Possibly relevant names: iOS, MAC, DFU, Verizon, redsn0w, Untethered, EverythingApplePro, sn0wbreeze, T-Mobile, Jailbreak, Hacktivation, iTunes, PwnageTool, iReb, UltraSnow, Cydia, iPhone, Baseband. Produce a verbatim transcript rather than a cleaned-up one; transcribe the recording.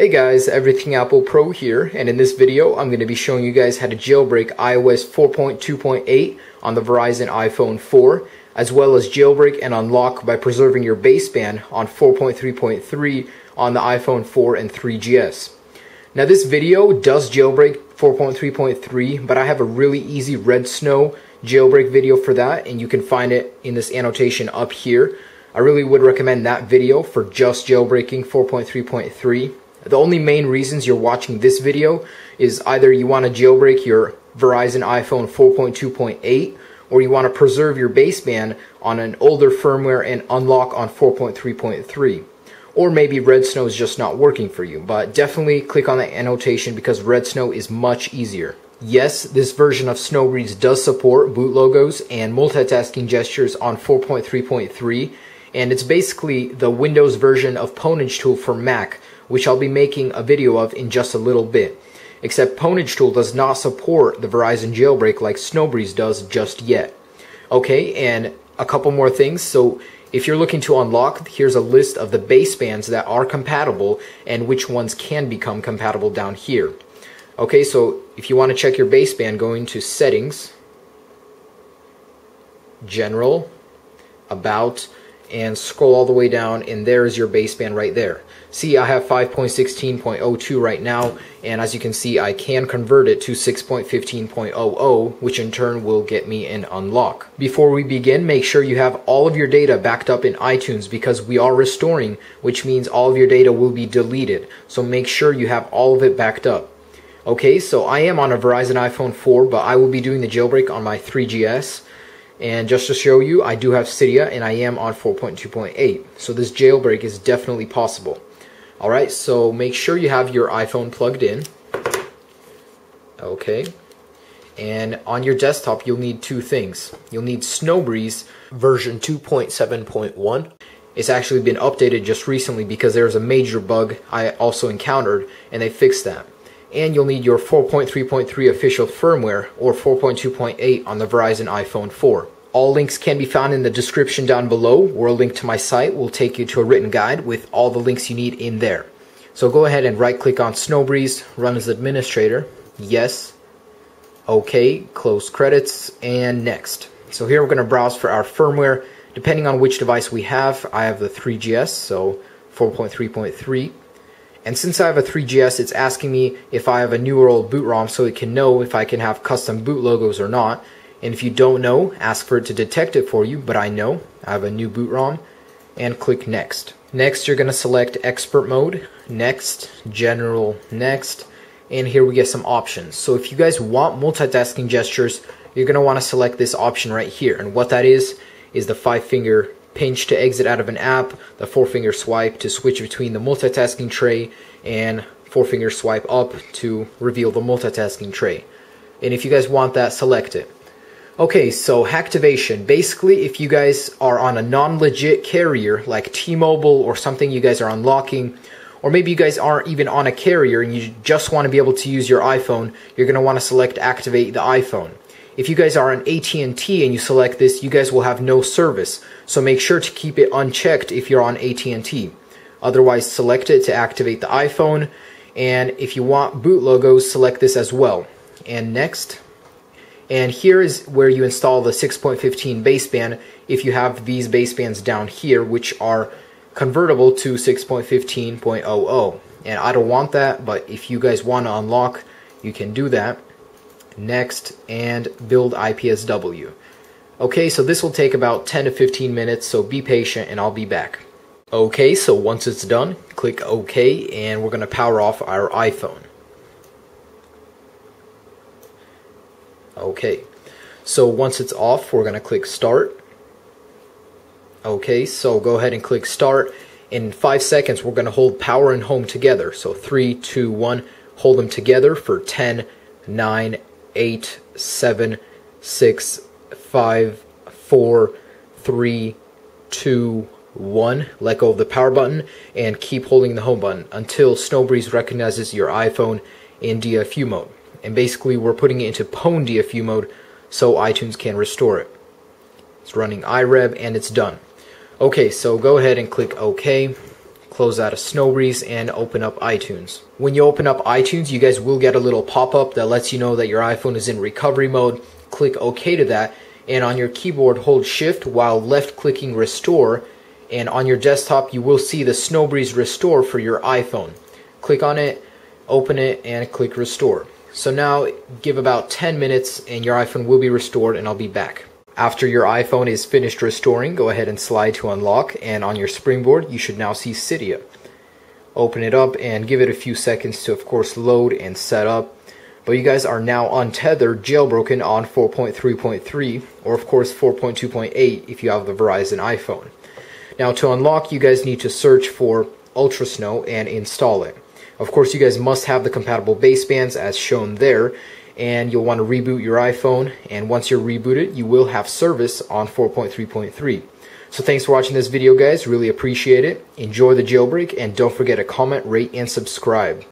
Hey guys, EverythingApplePro here, and in this video I'm going to be showing you guys how to jailbreak i O S four point two point eight on the Verizon iPhone four, as well as jailbreak and unlock by preserving your baseband on four point three point three on the iPhone four and three G S. Now this video does jailbreak four point three point three, but I have a really easy red snow jailbreak video for that, and you can find it in this annotation up here. I really would recommend that video for just jailbreaking four point three point three. The only main reasons you're watching this video is either you want to jailbreak your Verizon iPhone four point two point eight, or you want to preserve your baseband on an older firmware and unlock on four point three point three. Or maybe red snow is just not working for you, but definitely click on the annotation because red snow is much easier. Yes, this version of snow breeze does support boot logos and multitasking gestures on four point three point three, and it's basically the Windows version of PwnageTool for Mac, which I'll be making a video of in just a little bit. Except PwnageTool does not support the Verizon jailbreak like snow breeze does just yet. Okay, and a couple more things. So if you're looking to unlock, here's a list of the basebands that are compatible and which ones can become compatible down here. Okay, so if you want to check your baseband, go into Settings, General, About, and scroll all the way down, and there is your baseband right there. See, I have five point sixteen point zero two right now, and as you can see, I can convert it to six point fifteen point zero zero, which in turn will get me an unlock. Before we begin, make sure you have all of your data backed up in iTunes, because we are restoring, which means all of your data will be deleted. So make sure you have all of it backed up. Okay, so I am on a Verizon iPhone four, but I will be doing the jailbreak on my three G S. And just to show you, I do have Cydia, and I am on four point two point eight. So this jailbreak is definitely possible. Alright, so make sure you have your iPhone plugged in. Okay. And on your desktop, you'll need two things. You'll need snow breeze version two point seven point one. It's actually been updated just recently because there was a major bug I also encountered, and they fixed that. And you'll need your four point three point three official firmware or four point two point eight on the Verizon iPhone four. All links can be found in the description down below, where a link to my site will take you to a written guide with all the links you need in there. So go ahead and right click on snow breeze, run as administrator, yes, okay, close credits, and next. So here we're going to browse for our firmware. Depending on which device we have, I have the three G S, so four point three point three. And since I have a three G S, it's asking me if I have a new or old boot ROM, so it can know if I can have custom boot logos or not. And if you don't know, ask for it to detect it for you, but I know I have a new boot ROM, and click Next. Next, you're going to select Expert Mode, Next, General, Next, and here we get some options. So if you guys want multitasking gestures, you're going to want to select this option right here. And what that is, is the five-finger pinch to exit out of an app, the four-finger swipe to switch between the multitasking tray, and four-finger swipe up to reveal the multitasking tray. And if you guys want that, select it. Okay, so hacktivation. Basically, if you guys are on a non-legit carrier like T-Mobile or something you guys are unlocking, or maybe you guys aren't even on a carrier and you just want to be able to use your iPhone, you're going to want to select Activate the iPhone. If you guys are on A T and T and you select this, you guys will have no service, so make sure to keep it unchecked if you're on A T and T. Otherwise, select it to activate the iPhone, and if you want boot logos, select this as well. And next. And here is where you install the six point fifteen baseband if you have these basebands down here, which are convertible to six point fifteen point zero zero. And I don't want that, but if you guys want to unlock, you can do that. Next, and build I P S W. Okay, so this will take about ten to fifteen minutes, so be patient and I'll be back. Okay, so once it's done, click OK, and we're going to power off our iPhone. Okay, so once it's off, we're going to click Start. Okay, so go ahead and click Start. In five seconds, we're going to hold Power and Home together. So three, two, one, hold them together for ten, nine, eight, seven, six, five, four, three, two, one. Let go of the power button and keep holding the home button until snow breeze recognizes your iPhone in D F U mode. And basically, we're putting it into Pwn D F U mode so iTunes can restore it. It's running iReb, and it's done. Okay, so go ahead and click OK. close out of snow breeze and open up iTunes. When you open up iTunes, you guys will get a little pop-up that lets you know that your iPhone is in recovery mode. Click OK to that, and on your keyboard hold shift while left clicking restore, and on your desktop you will see the snow breeze restore for your iPhone. Click on it, open it, and click restore. So now give about ten minutes and your iPhone will be restored, and I'll be back. After your iPhone is finished restoring, go ahead and slide to unlock, and on your springboard you should now see Cydia. Open it up and give it a few seconds to of course load and set up. But you guys are now untethered, jailbroken on four point three point three, or of course four point two point eight if you have the Verizon iPhone. Now to unlock, you guys need to search for UltraSnow and install it. Of course you guys must have the compatible basebands as shown there, and you'll want to reboot your iPhone, and once you're rebooted you will have service on four point three point three. So thanks for watching this video guys, really appreciate it. Enjoy the jailbreak, and don't forget to comment, rate, and subscribe.